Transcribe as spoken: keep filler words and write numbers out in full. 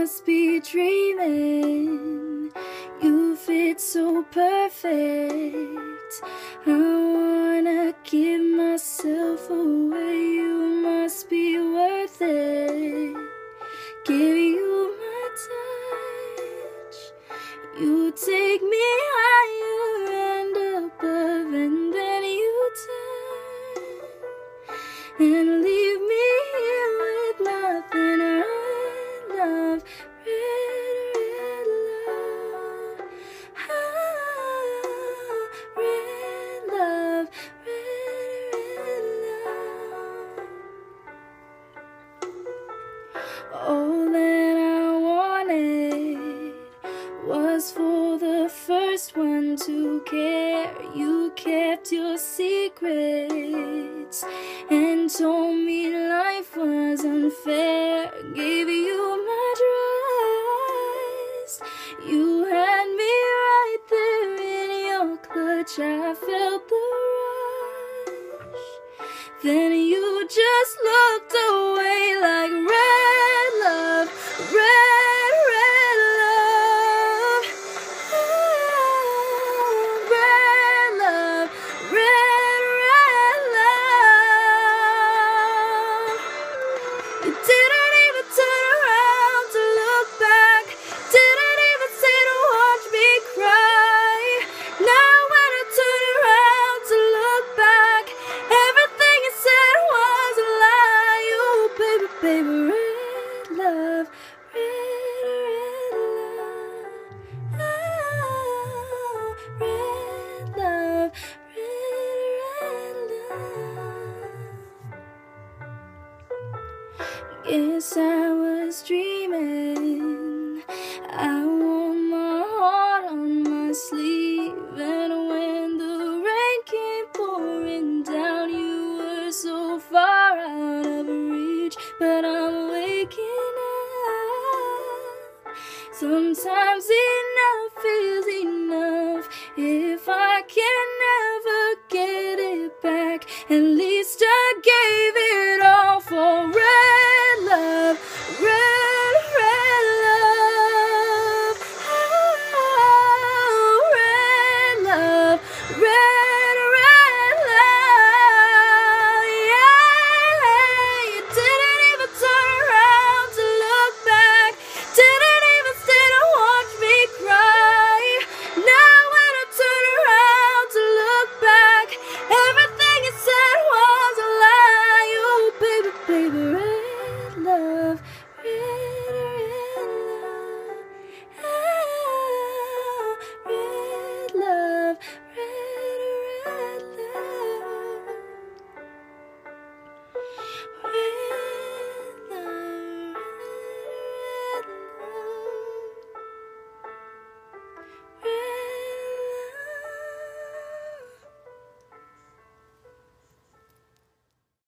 must be dreaming. You fit so perfect. I wanna give myself away. You must be worth it. Give you my touch. You take me higher and above, and then you turn and leave me here with nothing. Red love, red, red love, ah, red love, red, red love. All that I wanted was for the first one to care. You kept your secrets and told me life was unfair. Gave you my trust. You had me right there in your clutch. I felt the rush. Then you just looked away like red love, red, red love, ah, red love, red, red love. You didn't even turn around to look back. Didn't even stay to watch me cry. Now when I turn around to look back, everything you said was a lie. Oh baby, baby, red love, red, red love, oh red love, red, red love. Guess I was dreaming. I wore my heart on my sleeve, and when the rain came pouring down, you were so far out of reach. But I'm waking up. Sometimes enough is